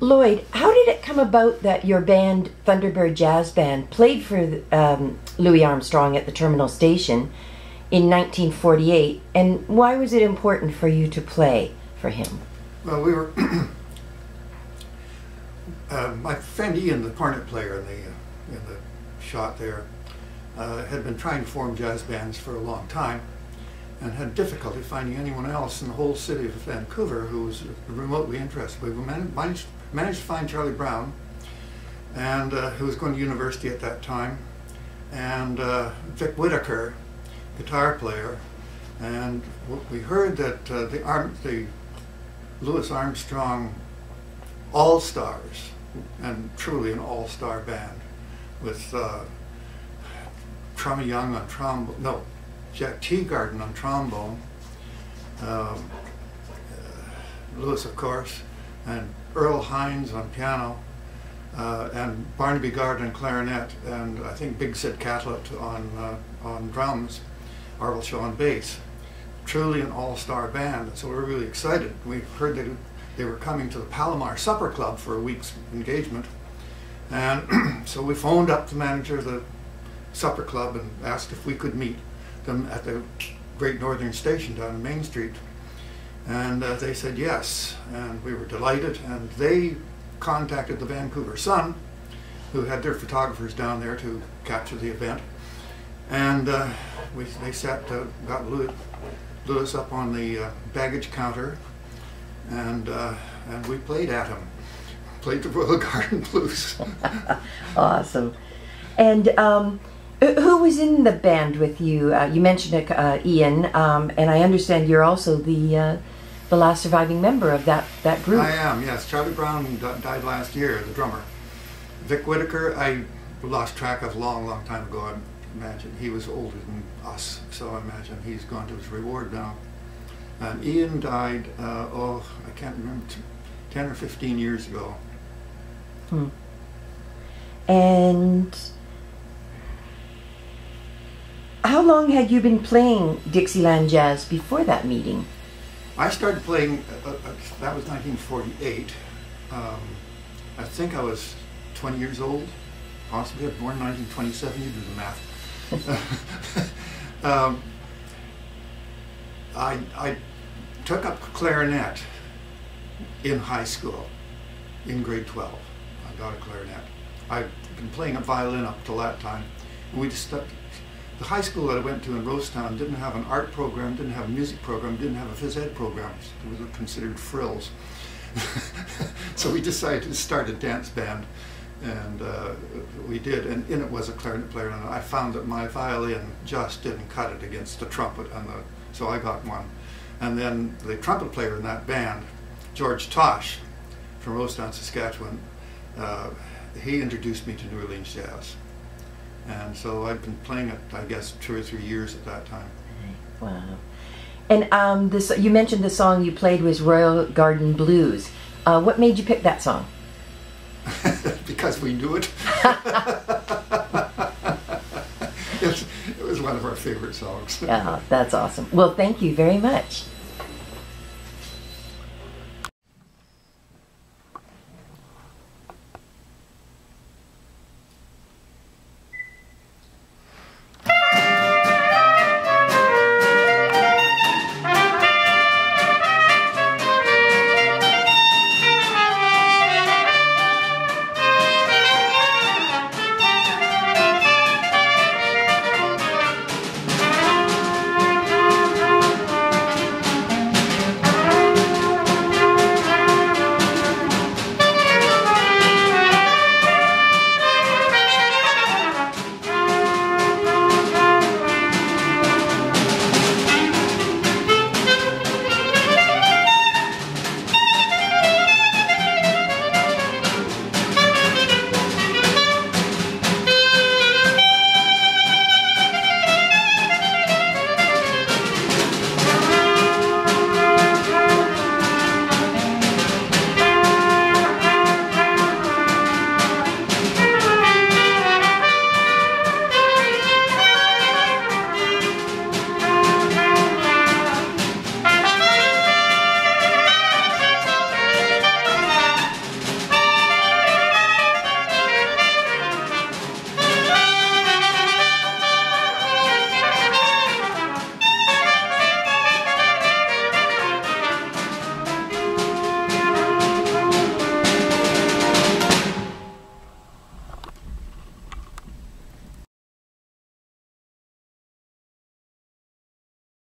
Lloyd, how did it come about that your band, Thunderbird Jazz Band, played for Louis Armstrong at the Terminal Station in 1948, and why was it important for you to play for him? Well, we were... my friend Ian, the cornet player in the shot there, had been trying to form jazz bands for a long time and had difficulty finding anyone else in the whole city of Vancouver who was remotely interested. We managed to find Charlie Brown, and who was going to university at that time, and Vic Whitaker, guitar player, and we heard that the Louis Armstrong All Stars, and truly an all-star band, with Trommy Young on trombone, no, Jack Teagarden on trombone, Louis of course, and Earl Hines on piano, and Barnaby Gardner on clarinet, and I think Big Sid Catlett on drums, Arvell Shaw on bass. Truly an all-star band, so we were really excited. We heard that they were coming to the Palomar Supper Club for a week's engagement, and so we phoned up the manager of the supper club and asked if we could meet them at the Great Northern Station down on Main Street, and they said yes, and we were delighted, and they contacted the Vancouver Sun, who had their photographers down there to capture the event, and they got Louis up on the baggage counter, and we played at him, played the Royal Garden Blues. Awesome. And who was in the band with you? You mentioned Ian, and I understand you're also the last surviving member of that group. I am, yes. Charlie Brown died last year, the drummer. Vic Whitaker, I lost track of long time ago. I imagine he was older than us, so I imagine he's gone to his reward now. And Ian died, I can't remember, 10 or 15 years ago. Hmm. And how long had you been playing Dixieland jazz before that meeting? I started playing, that was 1948. I think I was 20 years old, possibly. I was born in 1927, you do the math. I took up clarinet in high school, in grade 12. I got a clarinet. I'd been playing a violin up till that time. We just stuck. The high school that I went to in Rosetown didn't have an art program, didn't have a music program, didn't have a phys ed program. It was considered frills. So we decided to start a dance band, and we did. And in it was a clarinet player, and I found that my violin just didn't cut it against the trumpet, and so I got one. And then the trumpet player in that band, George Tosh, from Rosetown, Saskatchewan, he introduced me to New Orleans jazz. And so I've been playing it, I guess, 2 or 3 years at that time. Wow. And you mentioned the song you played was Royal Garden Blues. What made you pick that song? Because we knew it. It was one of our favorite songs. Yeah, that's awesome. Well, thank you very much.